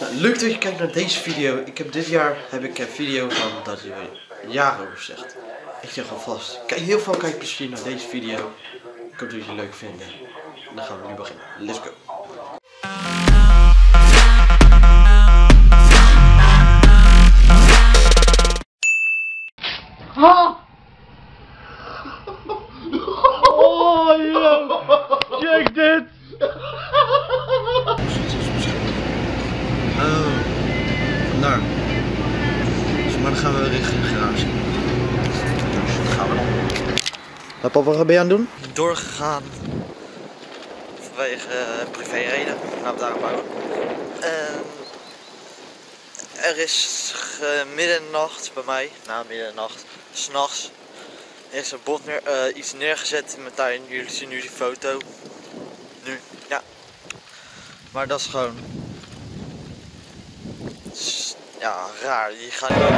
Nou, leuk dat je kijkt naar deze video. Ik heb dit jaar een video van dat je er jaren over zegt. Ik zeg alvast, heel veel kijkplezier naar deze video. Ik hoop dat jullie het leuk vinden. En dan gaan we nu beginnen. Let's go! Oh! Oh, yo! Check dit! Oh, vandaar. Maar dan gaan we richting de garage. Dus dat gaan we dan. Papa, wat ben je aan het doen? Doorgegaan. Vanwege privéreden. Laten we daarop houden. Er is middernacht bij mij, na middernacht, s'nachts, is een bot iets neergezet met Martijn. Jullie zien nu die foto. Nu, ja. Maar dat is gewoon... ja, raar. Die gaan nu ook...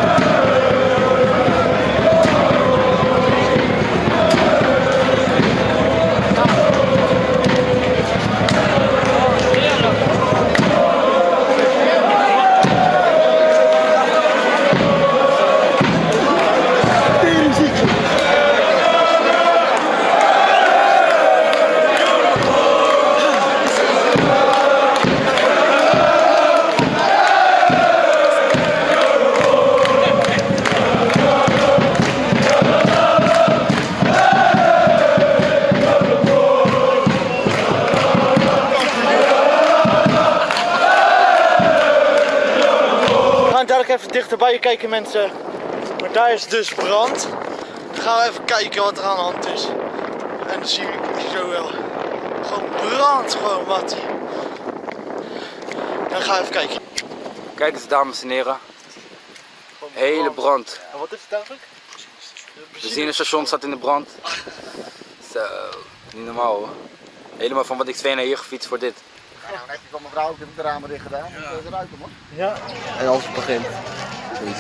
Even dichterbij kijken, mensen, maar daar is dus brand. Dan gaan we even kijken wat er aan de hand is en dan zien jullie zo wel. Gewoon brand, gewoon wat. Dan gaan we even kijken. Kijk eens, dames en heren, hele brand. En wat is het eigenlijk? Het benzinestation staat in de brand. Zo, niet normaal hoor. Helemaal van wat ik twee naar hier gefietst voor dit. Nou, dan heb ik al mijn vrouw ook in het raam erin gedaan, dan moet je eruit om hoor. Ja. En als het begint.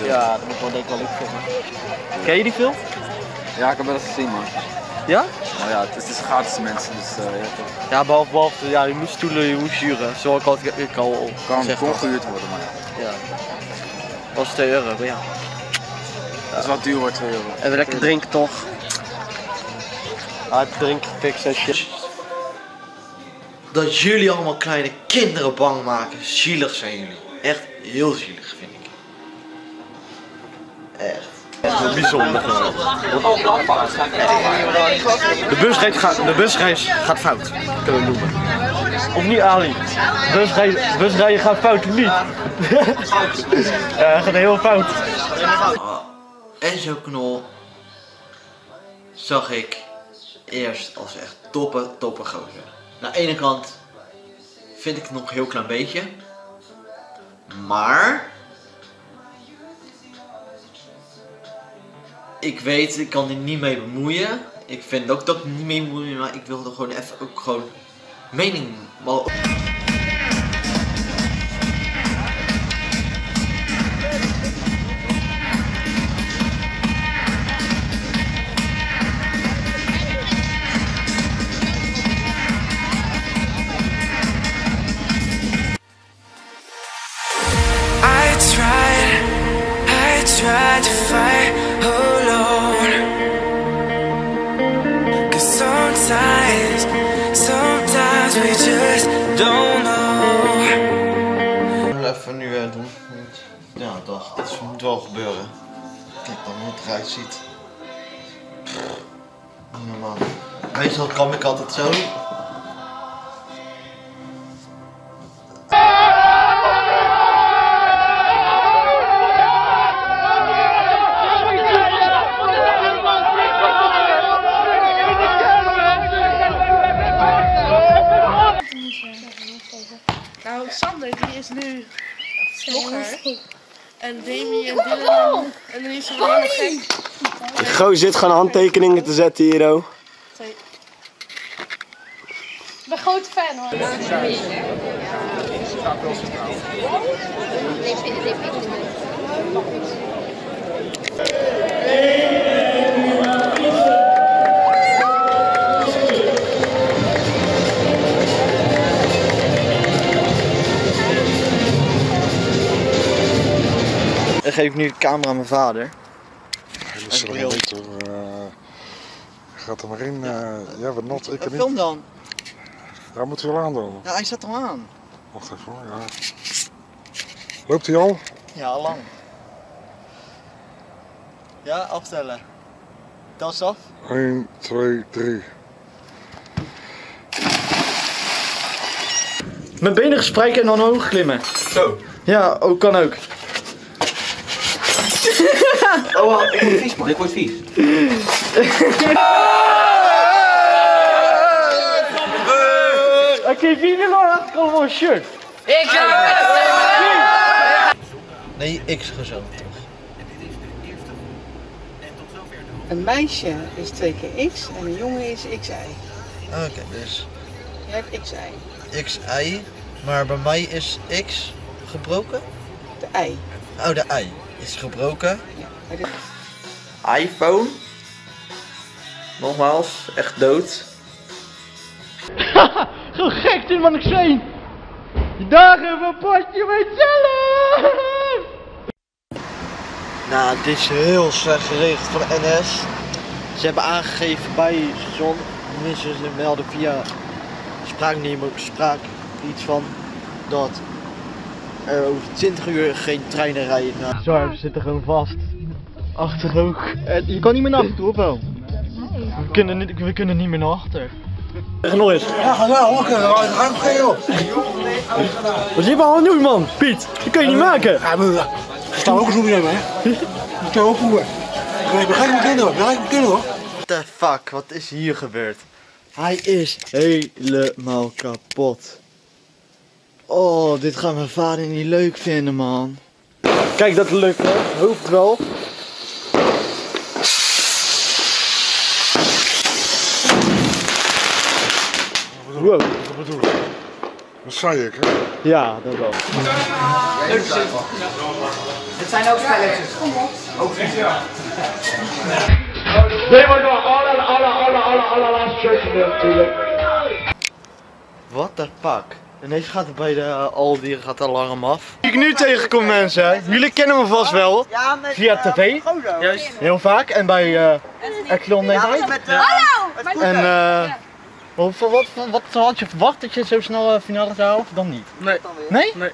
Ja, dan moet ik wel denk ik wel iets voor. Ken je die film? Ja, ik heb wel eens gezien man. Ja? Nou ja, het is gratis mensen, dus ja, behalve, ja, je moet stoelen, je moet huren. Zo ik al kan gehuurd worden, maar ja. Dat is 2 euro, maar ja. Dat is wat duur wordt, 2 euro. En we lekker drinken toch? Hard drinken, fix en shit. Dat jullie allemaal kleine kinderen bang maken. Zielig zijn jullie. Echt heel zielig vind ik. Echt. Echt heel bijzonder. De busreis gaat fout. Kunnen we noemen. Of niet Ali. Busrijden gaat fout niet. Ja, gaat heel fout. En zo'n knol zag ik eerst als echt toppen gozer. Aan de ene kant vind ik het nog een heel klein beetje, maar ik weet, ik kan er niet mee bemoeien. Ik vind ook dat ik niet mee bemoeien, maar ik wil er gewoon even ook gewoon mening. To fight alone, 'cause sometimes we just don't know. Laten we nu weer doen. Ja, toch, dat moet wel gebeuren. Kijk dan hoe het eruit ziet. Normaal. Meestal kam ik altijd zo. Nou, Sander die is nu vlogger en Demi en Dylan en die is gewoon gek. Die gozer zit gewoon handtekeningen te zetten hier, oh. Ik ben grote fan hoor. geef ik nu de camera aan mijn vader. Dat is wel leuk hoor. Gaat er maar in. Ja, wat not. Ik film niet. Dan. Daar moet hij wel aan doen. Ja, hij zet hem aan. Wacht even hoor. Ja. Loopt hij al? Ja, al lang. Ja, aftellen. Tel eens af. 1, 2, 3. Mijn benen gesprekken en dan hoog klimmen. Zo. Ja, ook kan ook. Oh, ik word vies man, ik word vies. Oké, wie wil nou dat komen voor een shirt? Ik ga het! Nee, ik zeg zo. Een meisje is 2 keer X en een jongen is XY. Oké, dus. Jij hebt XY. XY, maar bij mij is X gebroken? De I. Oh, de I is gebroken. Ja, iPhone. Nogmaals, echt dood. Zo gek dit man, ik zei. Die dagen van potje met zelf. Nou, dit is heel slecht geregeld van de NS. Ze hebben aangegeven bij het station, tenminste ze melden via spraak iets van dat er over 20 uur geen treinen rijden. Nou. Sorry, we zitten gewoon vast. Achter ook. Je kan niet meer naar achter toe, of wel? Nee. We kunnen niet meer naar achter. Zeg nog eens. Ja, nou, oké, ruim geen joh. We zitten al aan het doen, man. Piet, dat kun je niet maken. Ik sta ook een zoekje hebben, hè? Ik kan ook voeren. Ik begrijp mijn kinderen, hoor. What the fuck, wat is hier gebeurd? Hij is helemaal kapot. Oh, dit gaat mijn vader niet leuk vinden, man. Kijk, dat lukt, hè? Hoop het wel. Wow. Wat bedoel ik? Dat zei ik, hè? Ja, dat wel. Leuk zit. Het zijn ook spelletjes. Kom op. Ook niet, ja. Nee, maar nog alle laatste shirtjes natuurlijk. What the fuck? Ineens gaat het bij de Aldi gaat de alarm af. Wie ik nu tegenkom mensen, jullie kennen me vast wel. Ja, met, via tv. Juist. Heel vaak. En bij Eklon-Nedai. Hallo! En wat had je verwacht dat je zo snel finale zou halen of dan niet? Nee. Nee? Nee.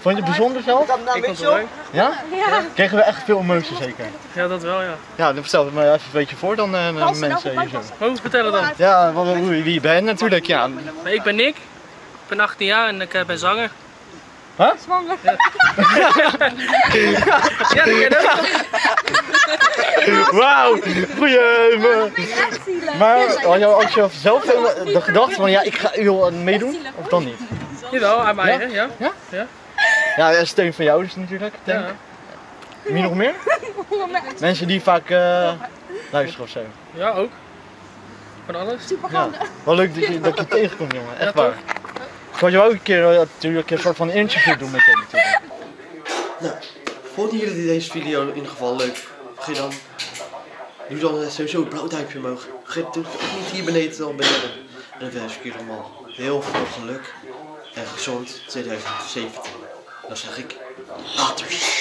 Vond je het bijzonder zelf? Ik vond het leuk. Ja? Ja? Kregen we echt veel emotie zeker? Ja, dat wel ja. Ja, dan vertel het maar even een beetje voor dan mensen hier zo. Oh, vertellen dan. Ja, wie je bent natuurlijk ja. Ik ben Nick. Ik ben 18 jaar en ik ben zanger. Huh? Zwanger. Ja, ja dat ken ook. Wauw, goeie. Maar als je zelf de gedachte van ja, ik ga u meedoen, of dan niet? Jawel, aan mijn eigen, ja. Ja? Ja, ja steun van jou dus natuurlijk, denk ik. Ja. Wie nog meer? Mensen die vaak luisteren of zo. Ja, ook. Van alles. Super ja. Wel leuk dat je tegenkomt, jongen. Echt waar. Ik wou je ook een keer natuurlijk een soort van interview doen met hem natuurlijk. Nou, vonden jullie deze video in ieder geval leuk? Vergeet dan, doe dan sowieso een blauw duimpje omhoog. Vergeet natuurlijk ook niet hier beneden te abonneren. En dan wens ik jullie allemaal heel veel geluk en gezond 2017. Dan zeg ik, later.